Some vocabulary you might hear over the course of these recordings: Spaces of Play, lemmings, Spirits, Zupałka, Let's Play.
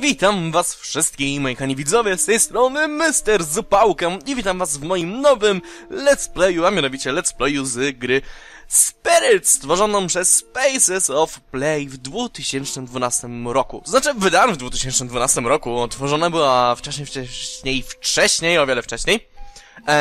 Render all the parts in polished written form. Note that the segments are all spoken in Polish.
Witam was wszystkich, moi kochani widzowie, z tej strony Mr. Zupałkę i witam was w moim nowym Let's Playu, a mianowicie Let's Playu z gry Spirits, stworzoną przez Spaces of Play w 2012 roku. Znaczy, wydano w 2012 roku, tworzona była wcześniej, o wiele wcześniej.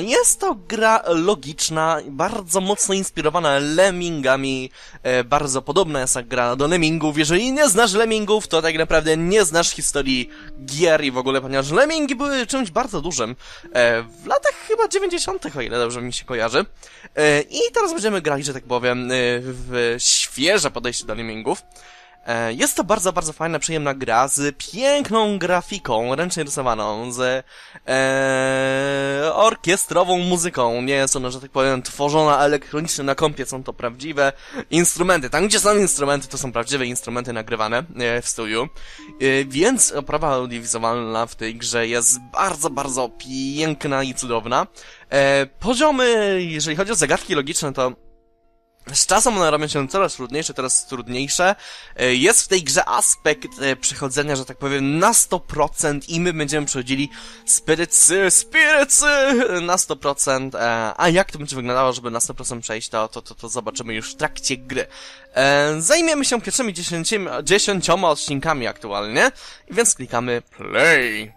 Jest to gra logiczna, bardzo mocno inspirowana lemmingami, bardzo podobna jest ta gra do lemmingów. Jeżeli nie znasz lemmingów, to tak naprawdę nie znasz historii gier i w ogóle, ponieważ lemmingi były czymś bardzo dużym w latach chyba 90., o ile dobrze mi się kojarzy. I teraz będziemy grali, że tak powiem, w świeże podejście do lemmingów. Jest to bardzo, bardzo fajna, przyjemna gra z piękną grafiką, ręcznie rysowaną, z orkiestrową muzyką. Nie jest ona, że tak powiem, tworzona elektronicznie na kompie, są to prawdziwe instrumenty. Tam, gdzie są instrumenty, to są prawdziwe instrumenty nagrywane w studiu. Więc oprawa audiowizualna w tej grze jest bardzo, bardzo piękna i cudowna. Poziomy, jeżeli chodzi o zagadki logiczne, to z czasem one robią się coraz trudniejsze, coraz trudniejsze. Jest w tej grze aspekt przechodzenia, że tak powiem, na 100% i my będziemy przechodzili Spirits na 100%. A jak to będzie wyglądało, żeby na 100% przejść, to zobaczymy już w trakcie gry. Zajmiemy się pierwszymi 10 odcinkami aktualnie, więc klikamy play.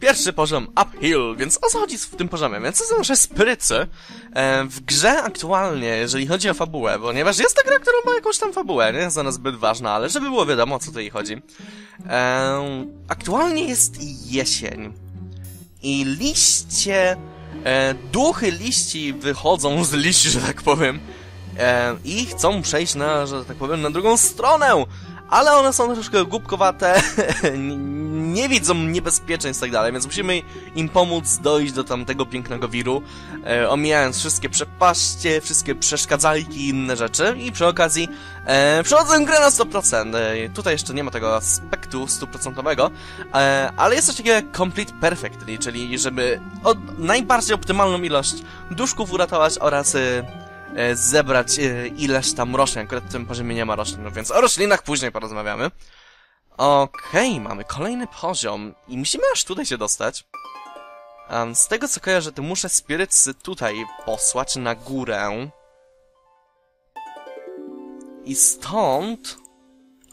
Pierwszy poziom uphill, więc o co chodzi w tym poziomie? Więc to są nasze sprycy w grze aktualnie, jeżeli chodzi o fabułę, ponieważ jest to gra, która ma jakąś tam fabułę, nie jest ona zbyt ważna, ale żeby było wiadomo, o co tutaj chodzi. Aktualnie jest jesień i liście, duchy liści wychodzą z liści, że tak powiem, i chcą przejść na, że tak powiem, na drugą stronę, ale one są troszkę głupkowate, nie widzą niebezpieczeństw i tak dalej, więc musimy im pomóc dojść do tamtego pięknego wiru, omijając wszystkie przepaście, wszystkie przeszkadzajki i inne rzeczy, i przy okazji przechodzę grę na 100%. Tutaj jeszcze nie ma tego aspektu 100%owego, ale jest coś takiego jak complete perfect, czyli żeby najbardziej optymalną ilość duszków uratować oraz zebrać ileś tam roślin. Akurat w tym poziomie nie ma roślin, no więc o roślinach później porozmawiamy. Okej, mamy kolejny poziom i musimy aż tutaj się dostać. Z tego co kojarzę, to muszę Spiritsy tutaj posłać na górę. I stąd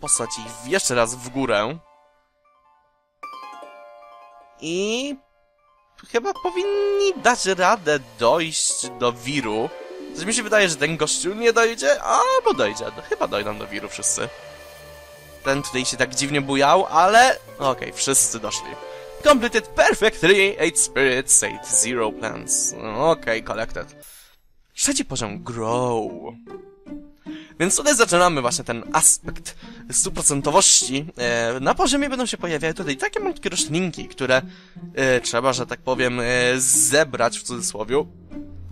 posłać ich jeszcze raz w górę. I chyba powinni dać radę dojść do wiru. Coś mi się wydaje, że ten gościu nie dojdzie, albo dojdzie. Chyba dojdą do wiru wszyscy. Ten tutaj się tak dziwnie bujał, ale... Okej, wszyscy doszli. Completed perfect 3, 8 spirits, 8, 0 plants. Okej, collected. Trzeci poziom, grow. Więc tutaj zaczynamy właśnie ten aspekt stuprocentowości. Na poziomie będą się pojawiały tutaj takie malutkie roślinki, które trzeba, że tak powiem, zebrać w cudzysłowie.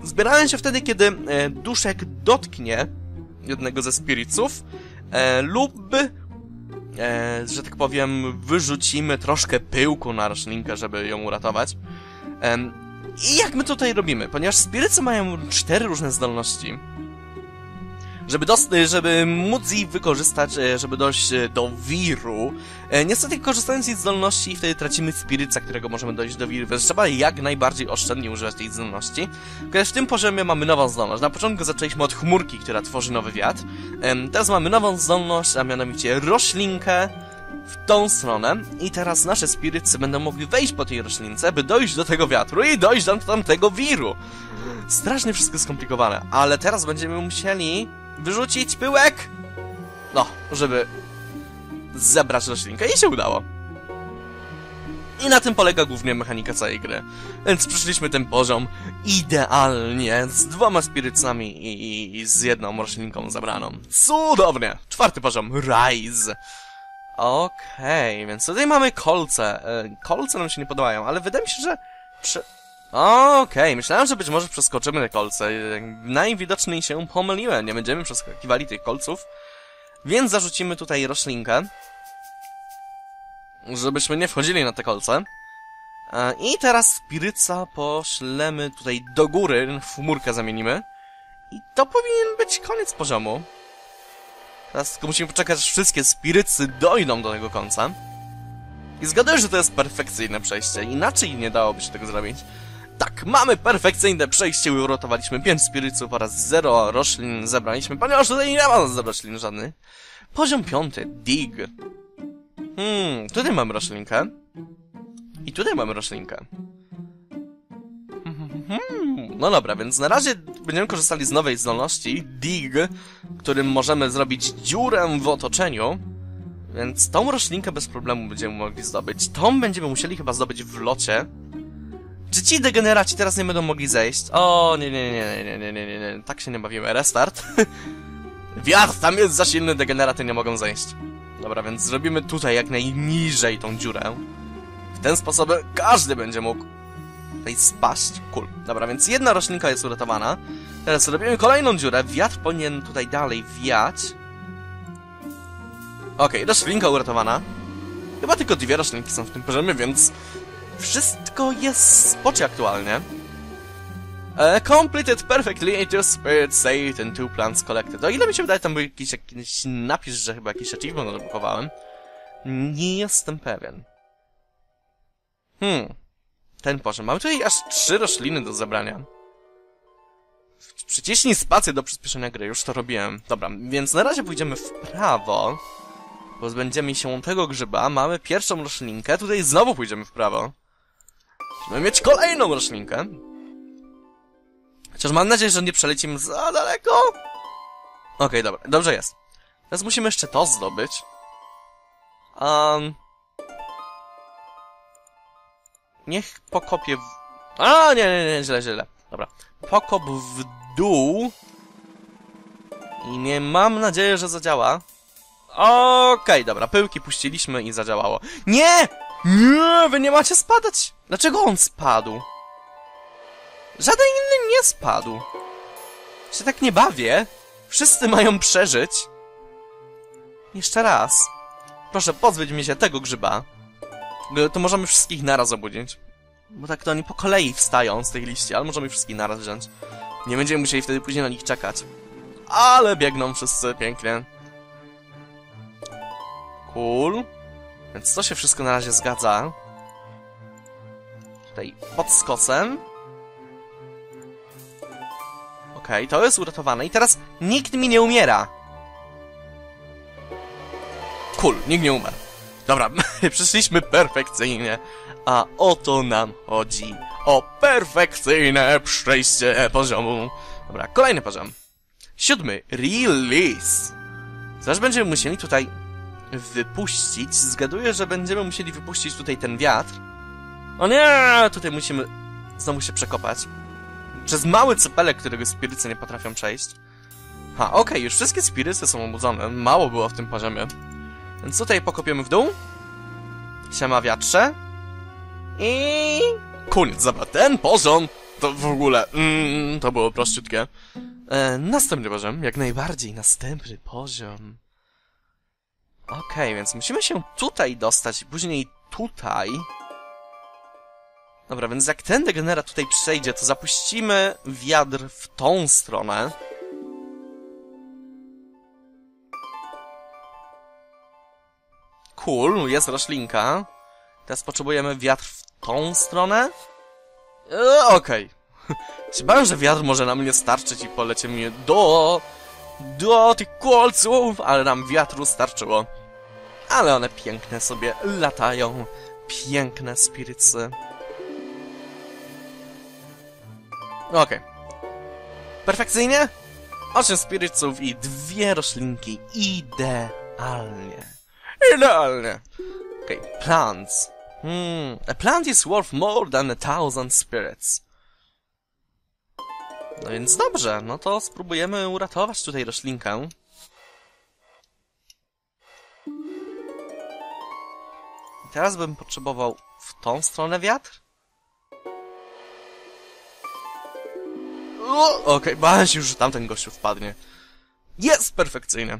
Zbierają się wtedy, kiedy duszek dotknie jednego ze spiritsów lub... że tak powiem, wyrzucimy troszkę pyłku na roślinkę, żeby ją uratować. I jak my tutaj robimy? Ponieważ spirycy mają 4 różne zdolności. Żeby móc ich wykorzystać, żeby dojść do wiru, niestety korzystając z tej zdolności, wtedy tracimy spiryca, którego możemy dojść do wiru, więc trzeba jak najbardziej oszczędnie używać tej zdolności. Ponieważ w tym poziomie mamy nową zdolność. Na początku zaczęliśmy od chmurki, która tworzy nowy wiatr. Teraz mamy nową zdolność, a mianowicie roślinkę w tą stronę. I teraz nasze spirycy będą mogli wejść po tej roślince, by dojść do tego wiatru i dojść do tamtego wiru. Strasznie wszystko skomplikowane, ale teraz będziemy musieli... wyrzucić pyłek! No, żeby zebrać roślinkę. I się udało. I na tym polega głównie mechanika całej gry. Więc przeszliśmy ten poziom idealnie, z 2 spirycami i z 1 roślinką zabraną. Cudownie! Czwarty poziom, Rise. Okej, więc tutaj mamy kolce. Kolce nam się nie podobają, ale wydaje mi się, że... Okej, myślałem, że być może przeskoczymy te kolce. Najwidoczniej się pomyliłem. Nie będziemy przeskakiwali tych kolców. Więc zarzucimy tutaj roślinkę. żebyśmy nie wchodzili na te kolce. I teraz Spiritsa poszlemy tutaj do góry, w chmurkę zamienimy. I to powinien być koniec poziomu. Teraz tylko musimy poczekać, aż wszystkie Spirytsy dojdą do tego końca. I zgaduję, że to jest perfekcyjne przejście. Inaczej nie dałoby się tego zrobić. Tak, mamy perfekcyjne przejście. Uratowaliśmy 5 Spirytsów oraz 0 roślin zebraliśmy, ponieważ tutaj nie ma roślin żadnych. Poziom 5. Dig. Tutaj mam roślinkę. I tutaj mamy roślinkę. No dobra, więc na razie będziemy korzystali z nowej zdolności, Dig, którym możemy zrobić dziurę w otoczeniu. Więc tą roślinkę bez problemu będziemy mogli zdobyć. Tą będziemy musieli chyba zdobyć w locie. Czy ci degeneraci teraz nie będą mogli zejść? O, nie. Tak się nie bawimy. Restart. Wiatr tam jest za silny, degeneraty nie mogą zejść. Dobra, więc zrobimy tutaj jak najniżej tą dziurę. W ten sposób każdy będzie mógł tutaj spaść. Cool. Dobra, więc jedna roślinka jest uratowana. Teraz robimy kolejną dziurę. Wiatr powinien tutaj dalej wiać. Okej, roślinka uratowana. Chyba tylko 2 roślinki są w tym poziomie, więc wszystko jest w spocie aktualnie. Completed perfectly, 2 spirits saved and 2 plants collected. O ile mi się wydaje, tam był jakiś napis, że chyba jakiś achievement odblokowałem. Nie jestem pewien. Ten poziom. Mamy tutaj aż 3 rośliny do zebrania. Przyciśnij spację do przyspieszenia gry. Już to robiłem. Dobra, więc na razie pójdziemy w prawo. Pozbędziemy się tego grzyba. Mamy pierwszą roślinkę. Tutaj znowu pójdziemy w prawo. Musimy mieć kolejną roślinkę. Chociaż mam nadzieję, że nie przelecimy za daleko. Okej, dobra. Dobrze jest. Teraz musimy jeszcze to zdobyć. Niech pokopię w... A, nie, źle. Dobra. Pokop w dół. I nie mam nadziei, że zadziała. Okej, dobra. Pyłki puściliśmy i zadziałało. Nie! Nie! Wy nie macie spadać! Dlaczego on spadł? Żaden inny nie spadł. Się tak nie bawię. Wszyscy mają przeżyć. Jeszcze raz. Proszę, pozbyć mi się tego grzyba. To możemy wszystkich naraz obudzić. Bo tak to oni po kolei wstają z tych liści, ale możemy wszystkich naraz wziąć. Nie będziemy musieli wtedy później na nich czekać. Ale biegną wszyscy pięknie. Cool. Więc to się wszystko na razie zgadza. Tutaj pod skosem. Okej, to jest uratowane i teraz nikt mi nie umiera. Cool, nikt nie umarł. Dobra, przyszliśmy perfekcyjnie. A o to nam chodzi. O perfekcyjne przejście poziomu. Dobra, kolejny poziom. 7. Release. Zaraz będziemy musieli tutaj wypuścić. Zgaduję, że będziemy musieli wypuścić tutaj ten wiatr. O nie! Tutaj musimy znowu się przekopać. Przez mały cypelek, którego spirycy nie potrafią przejść. Ha, okej, już wszystkie spirycy są obudzone. Mało było w tym poziomie. Więc tutaj pokopiemy w dół. Siema wiatrze. I... koniec, zobacz, ten poziom to w ogóle... to było prościutkie. Następny poziom, jak najbardziej następny poziom. Okej, więc musimy się tutaj dostać, później tutaj. Dobra, więc jak ten degenera tutaj przejdzie, to zapuścimy wiatr w tą stronę. Cool, jest roślinka. Teraz potrzebujemy wiatr w tą stronę. Okej. Bałem, że wiatr może nam nie starczyć i polecie mnie do tych kolców, ale nam wiatru starczyło. Ale one piękne sobie latają. Piękne spirytsy. Okej. Perfekcyjnie? 8 spirytsów i 2 roślinki. Idealnie. Idealnie. Okej, plants. A plant is worth more than 1000 spirits. No więc dobrze, no to spróbujemy uratować tutaj roślinkę. I teraz bym potrzebował w tą stronę wiatr. Okej, bałem się już, że tamten gościu wpadnie. Jest perfekcyjnie.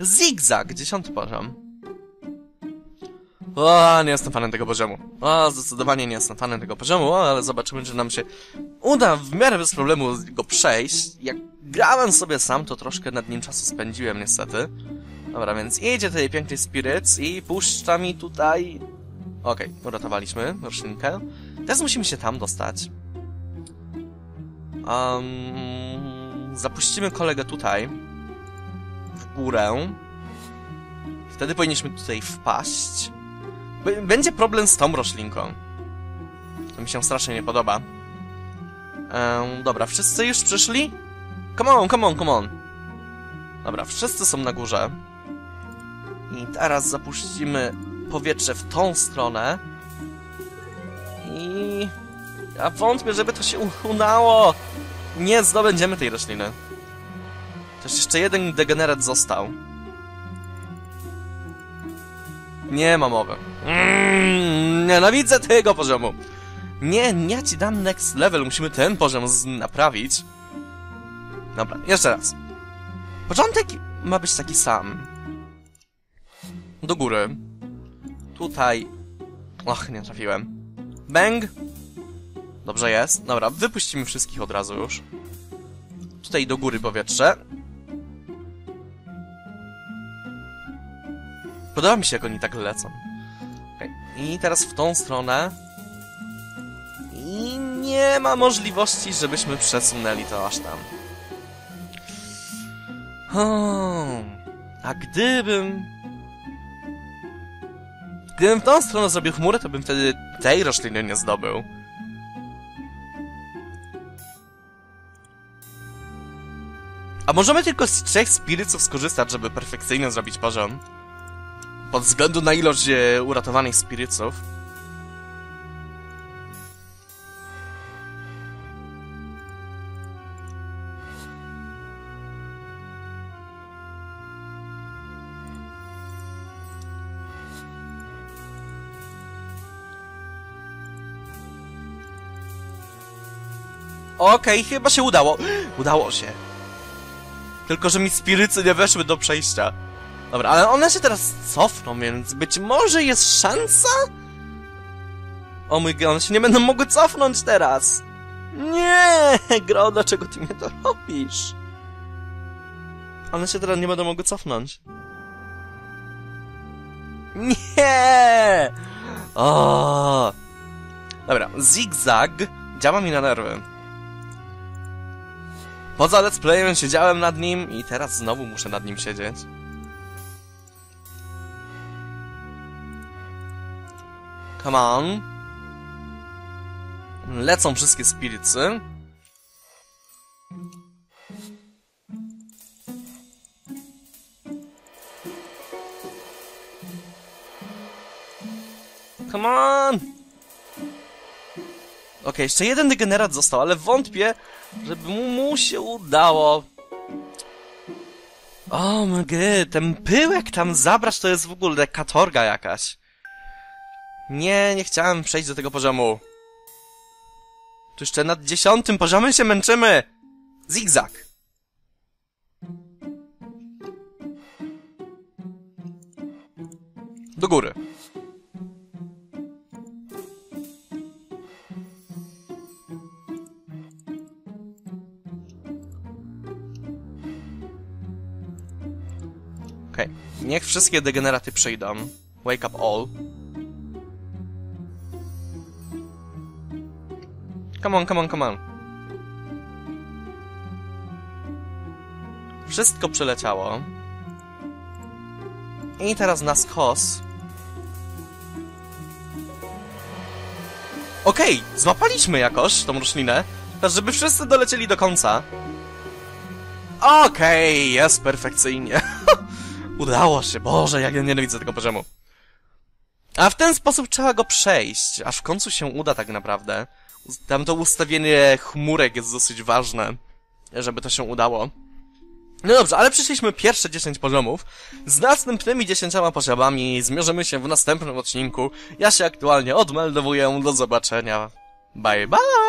Zigzag, 10. poziom. O, nie jestem fanem tego poziomu. O, zdecydowanie nie jestem fanem tego poziomu, o, ale zobaczymy, czy nam się uda w miarę bez problemu go przejść. Jak grałem sobie sam, to troszkę nad nim czasu spędziłem niestety. Dobra, więc idzie tutaj piękny Spirits i puszcza mi tutaj... Okej, uratowaliśmy roślinkę. Teraz musimy się tam dostać. Zapuścimy kolegę tutaj. W górę. Wtedy powinniśmy tutaj wpaść. Będzie problem z tą roślinką. To mi się strasznie nie podoba. Dobra, wszyscy już przyszli? Come on, come on, come on. Dobra, wszyscy są na górze. I teraz zapuścimy powietrze w tą stronę. I... ja wątpię, żeby to się udało. Nie zdobędziemy tej rośliny. Też jeszcze jeden degenerat został. Nie ma mowy. Nienawidzę tego poziomu. Nie, ja ci dam next level. Musimy ten poziom naprawić. Dobra, jeszcze raz. Początek ma być taki sam. Do góry. Tutaj... Och, nie trafiłem. Bang. Dobrze jest. Dobra, wypuścimy wszystkich od razu już. Tutaj do góry powietrze. Podoba mi się, jak oni tak lecą. Okay. I teraz w tą stronę. I nie ma możliwości, żebyśmy przesunęli to aż tam. A gdybym... w tą stronę zrobił chmurę, to bym wtedy tej rośliny nie zdobył. A możemy tylko z 3 Spiritsów skorzystać, żeby perfekcyjnie zrobić poziom. Pod względu na ilość uratowanych Spiritsów. Okej, chyba się udało. Udało się. Tylko, że mi Spirycy nie weszły do przejścia. Dobra, ale one się teraz cofną, więc być może jest szansa? O mój god, one się nie będą mogły cofnąć teraz! Nie, gro, dlaczego ty mnie to robisz? One się teraz nie będą mogły cofnąć. Nie! O! Dobra, zigzag działa mi na nerwy. Poza Let's Playem siedziałem nad nim i teraz znowu muszę nad nim siedzieć. Come on. Lecą wszystkie Spiritsy. Come on. Okej, jeszcze jeden degenerat został, ale wątpię, żeby mu się udało. O my god, ten pyłek tam zabrać to jest w ogóle katorga jakaś. Nie chciałem przejść do tego poziomu. Tu jeszcze nad 10. poziomem się męczymy. Zigzag. Do góry. Okej, niech wszystkie degeneraty przyjdą. Wake up all. Come on, come on, come on. Wszystko przeleciało. I teraz na skos. Okej, złapaliśmy jakoś tą roślinę. Teraz, żeby wszyscy dolecieli do końca. Okej, jest perfekcyjnie. Udało się, Boże, jak ja nienawidzę tego poziomu. A w ten sposób trzeba go przejść, aż w końcu się uda tak naprawdę. Tam to ustawienie chmurek jest dosyć ważne, żeby to się udało. No dobrze, ale przeszliśmy pierwsze 10 poziomów. Z następnymi 10 poziomami zmierzymy się w następnym odcinku. Ja się aktualnie odmeldowuję. Do zobaczenia. Bye, bye!